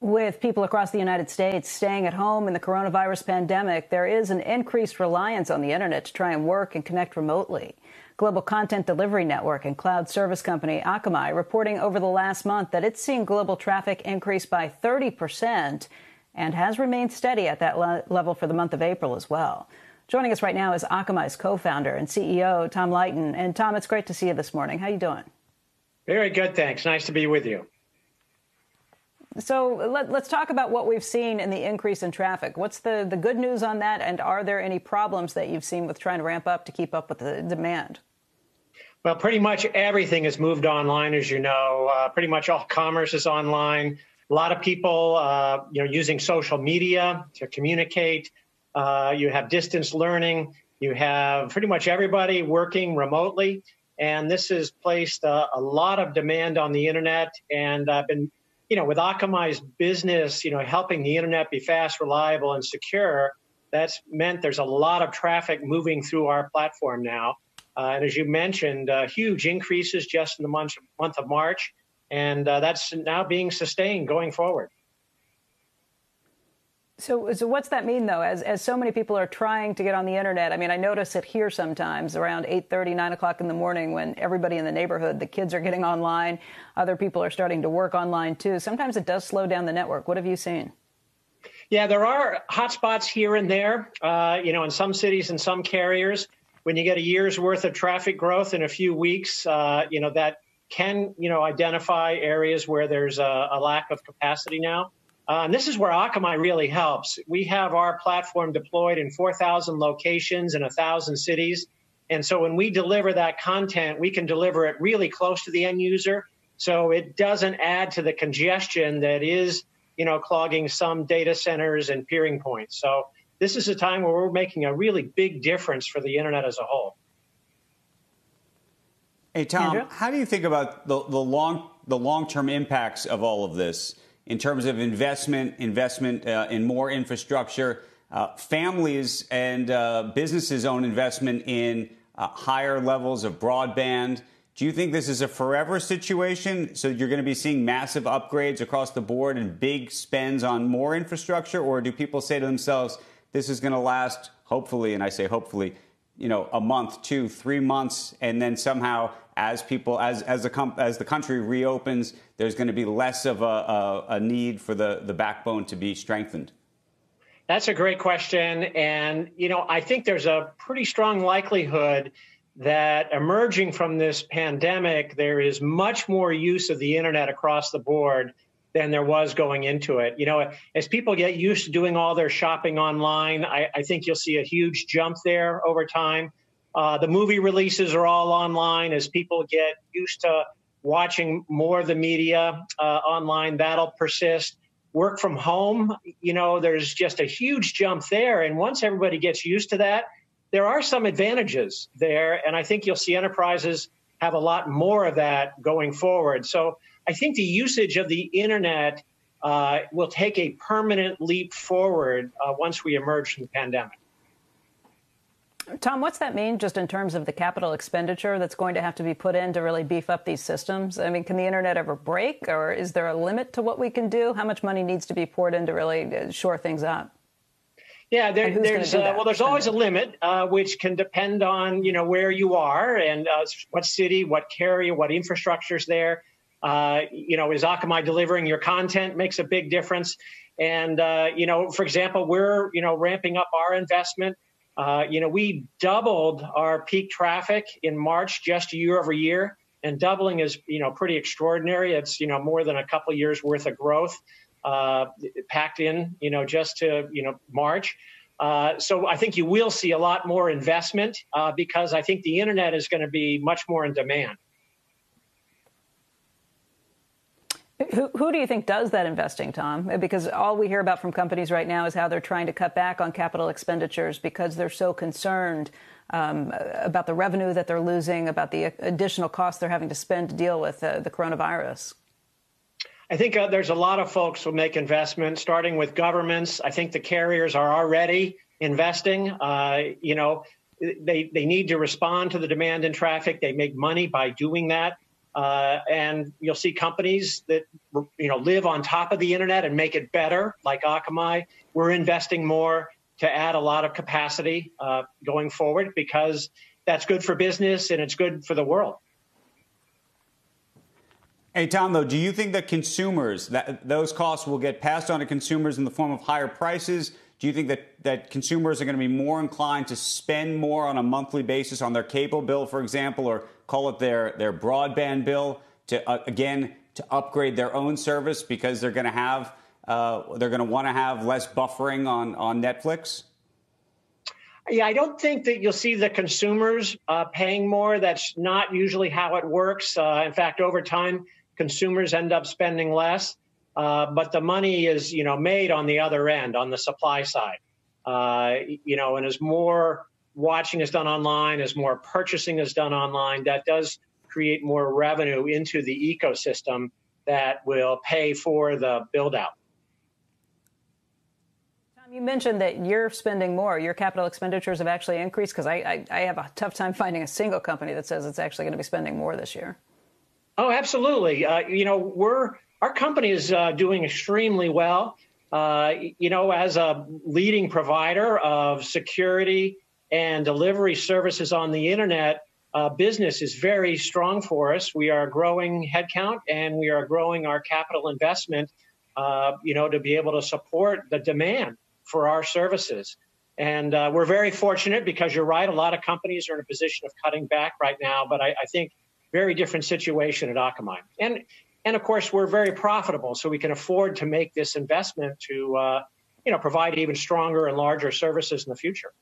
With people across the United States staying at home in the coronavirus pandemic, there is an increased reliance on the internet to try and work and connect remotely. Global content delivery network and cloud service company Akamai reporting over the last month that it's seen global traffic increase by 30% and has remained steady at that level for the month of April as well. Joining us right now is Akamai's co-founder and CEO, Tom Leighton. And Tom, it's great to see you this morning. How are you doing? Very good, thanks. Nice to be with you. So let's talk about what we've seen in the increase in traffic. What's the good news on that, and are there any problems that you've seen with trying to ramp up to keep up with the demand? Well, pretty much everything has moved online, as you know. Pretty much all commerce is online. A lot of people using social media to communicate. You have distance learning. You have pretty much everybody working remotely. And this has placed a lot of demand on the internet, and I've been with Akamai's business, helping the internet be fast, reliable, and secure, that's meant there's a lot of traffic moving through our platform now. And as you mentioned, huge increases just in the month of March, and that's now being sustained going forward. So what's that mean, though, as so many people are trying to get on the internet? I mean, I notice it here sometimes around 8:30, 9 o'clock in the morning when everybody in the neighborhood, the kids are getting online, other people are starting to work online, too. Sometimes it does slow down the network. What have you seen? Yeah, there are hotspots here and there, in some cities and some carriers. When you get a year's worth of traffic growth in a few weeks, that can, identify areas where there's a lack of capacity now. And this is where Akamai really helps. We have our platform deployed in 4,000 locations in 1,000 cities. And so when we deliver that content, we can deliver it really close to the end user. So it doesn't add to the congestion that is, clogging some data centers and peering points. So this is a time where we're making a really big difference for the internet as a whole. Hey, Tom, Andrew? How do you think about the long-term impacts of all of this? In terms of investment in more infrastructure, families and businesses' own investment in higher levels of broadband. Do you think this is a forever situation? So you're going to be seeing massive upgrades across the board and big spends on more infrastructure? Or do people say to themselves, this is going to last, hopefully, and I say hopefully, a month, 2, 3 months, and then somehow as the country reopens, there's going to be less of a need for the backbone to be strengthened? That's a great question. And, I think there's a pretty strong likelihood that emerging from this pandemic, there is much more use of the internet across the board than there was going into it. As people get used to doing all their shopping online, I think you'll see a huge jump there over time. The movie releases are all online. As people get used to watching more of the media online, that'll persist. Work from home, there's just a huge jump there. And once everybody gets used to that, there are some advantages there. And I think you'll see enterprises have a lot more of that going forward. So I think the usage of the internet will take a permanent leap forward once we emerge from the pandemic. Tom, what's that mean just in terms of the capital expenditure that's going to have to be put in to really beef up these systems? I mean, can the internet ever break, or is there a limit to what we can do? How much money needs to be poured in to really shore things up? Yeah, there's always a limit, which can depend on, where you are and what city, what carrier, what infrastructure's there. Is Akamai delivering your content makes a big difference. And, for example, we're, ramping up our investment. We doubled our peak traffic in March just year over year. And doubling is, pretty extraordinary. It's, more than a couple of years worth of growth packed in, just to, March. So I think you will see a lot more investment because I think the internet is going to be much more in demand. Who do you think does that investing, Tom? Because all we hear about from companies right now is how they're trying to cut back on capital expenditures because they're so concerned about the revenue that they're losing, about the additional costs they're having to spend to deal with the coronavirus. I think there's a lot of folks who make investments, starting with governments. I think the carriers are already investing. They need to respond to the demand in traffic. They make money by doing that. And you'll see companies that, live on top of the internet and make it better, like Akamai. We're investing more to add a lot of capacity going forward, because that's good for business and it's good for the world. Hey, Tom, though, do you think that consumers, that those costs will get passed on to consumers in the form of higher prices? Do you think that consumers are going to be more inclined to spend more on a monthly basis on their cable bill, for example, or call it their broadband bill to upgrade their own service because they're going to have want to have less buffering on Netflix? Yeah, I don't think that you'll see the consumers paying more. That's not usually how it works. In fact, over time, consumers end up spending less. But the money is, made on the other end, on the supply side. And as more watching is done online, as more purchasing is done online, that does create more revenue into the ecosystem that will pay for the build out. You mentioned that you're spending more. Your capital expenditures have actually increased, because I have a tough time finding a single company that says it's actually going to be spending more this year. Oh, absolutely. Our company is doing extremely well. As a leading provider of security and delivery services on the internet, business is very strong for us. We are growing headcount and we are growing our capital investment, to be able to support the demand for our services. And we're very fortunate, because you're right, a lot of companies are in a position of cutting back right now, but I think very different situation at Akamai. And of course, we're very profitable, so we can afford to make this investment to provide even stronger and larger services in the future.